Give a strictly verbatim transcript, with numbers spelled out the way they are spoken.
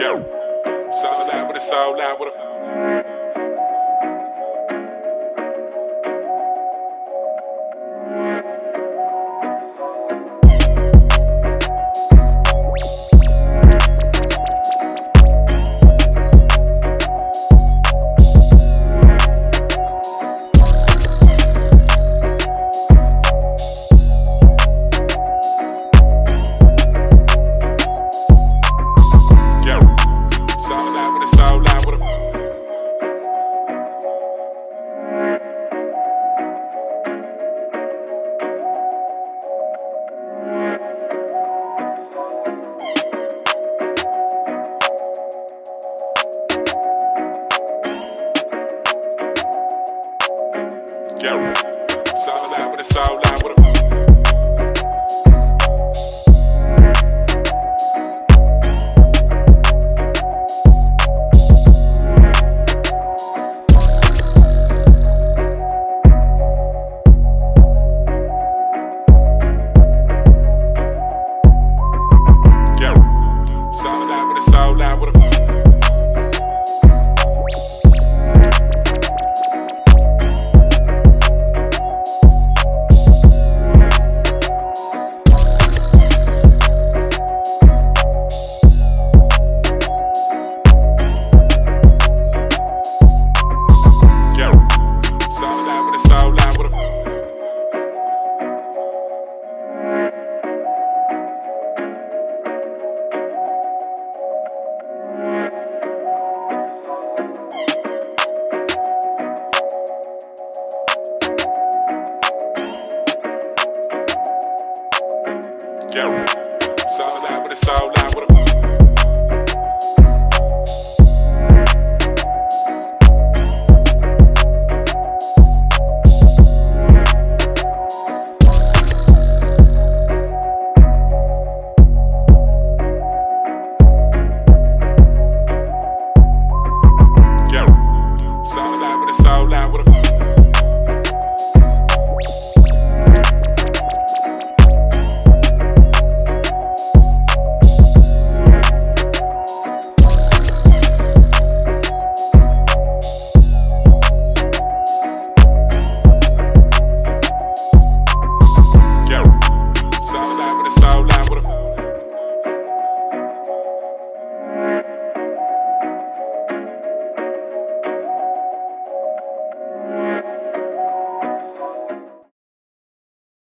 Yeah. Southside, but it's all out with a. Yeah, sounds loud, but it's all loud.